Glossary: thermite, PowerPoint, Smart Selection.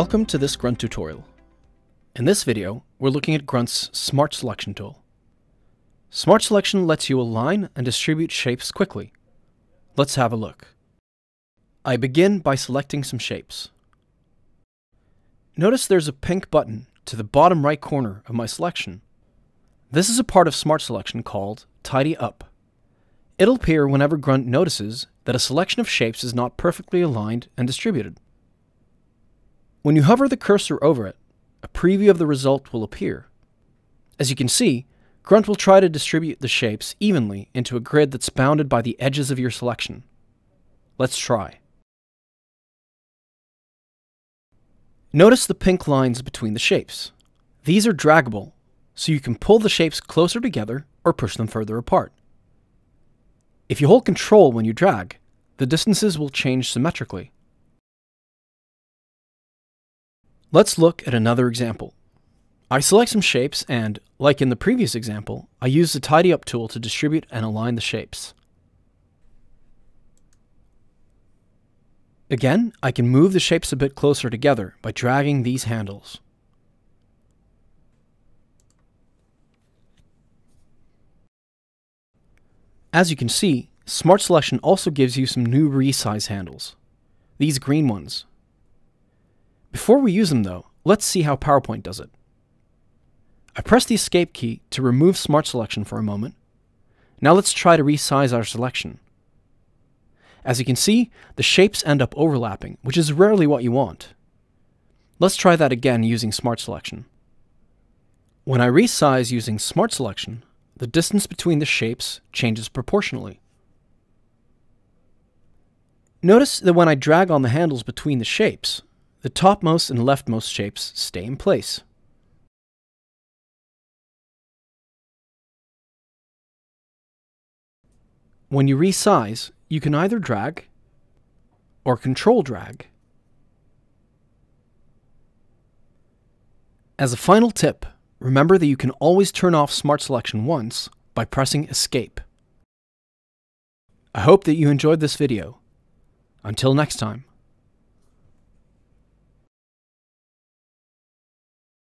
Welcome to this Grunt tutorial. In this video, we're looking at Grunt's Smart Selection tool. Smart Selection lets you align and distribute shapes quickly. Let's have a look. I begin by selecting some shapes. Notice there's a pink button to the bottom right corner of my selection. This is a part of Smart Selection called Tidy Up. It'll appear whenever Grunt notices that a selection of shapes is not perfectly aligned and distributed. When you hover the cursor over it, a preview of the result will appear. As you can see, Grunt will try to distribute the shapes evenly into a grid that's bounded by the edges of your selection. Let's try. Notice the pink lines between the shapes. These are draggable, so you can pull the shapes closer together or push them further apart. If you hold Ctrl when you drag, the distances will change symmetrically. Let's look at another example. I select some shapes and, like in the previous example, I use the Tidy Up tool to distribute and align the shapes. Again, I can move the shapes a bit closer together by dragging these handles. As you can see, Smart Selection also gives you some new resize handles, these green ones. Before we use them though, let's see how PowerPoint does it. I press the escape key to remove Smart Selection for a moment. Now let's try to resize our selection. As you can see, the shapes end up overlapping, which is rarely what you want. Let's try that again using Smart Selection. When I resize using Smart Selection, the distance between the shapes changes proportionally. Notice that when I drag on the handles between the shapes, the topmost and leftmost shapes stay in place. When you resize, you can either drag or control drag. As a final tip, remember that you can always turn off Smart Selection once by pressing Escape. I hope that you enjoyed this video. Until next time.